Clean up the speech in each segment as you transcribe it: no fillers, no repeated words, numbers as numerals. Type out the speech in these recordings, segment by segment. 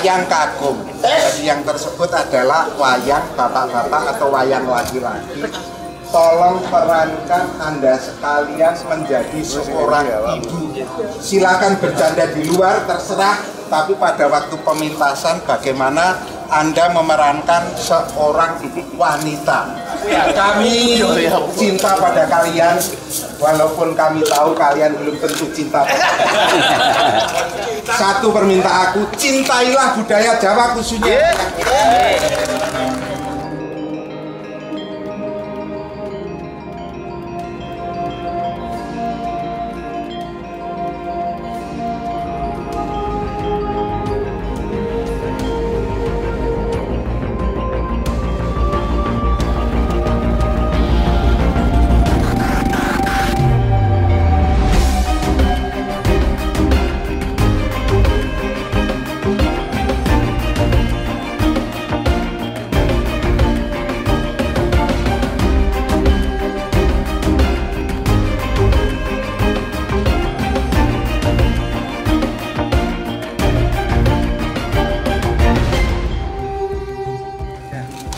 Wayang Kakung. Jadi yang tersebut adalah wayang bapak-bapak atau wayang laki-laki. Tolong perankan Anda sekalian menjadi seorang ibu. Silakan bercanda di luar, terserah. Tapi pada waktu pemintasan bagaimana Anda memerankan seorang wanita. Kami cinta pada kalian, walaupun kami tahu kalian belum tentu cinta pada kami. Satu permintaan aku, cintailah budaya Jawa khususnya.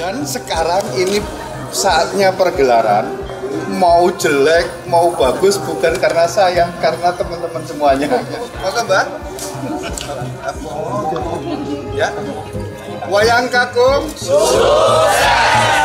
Dan sekarang ini saatnya pergelaran, mau jelek mau bagus bukan karena saya, karena teman-teman semuanya. Oke Mbak? Ya. Wayang Kakung sukses.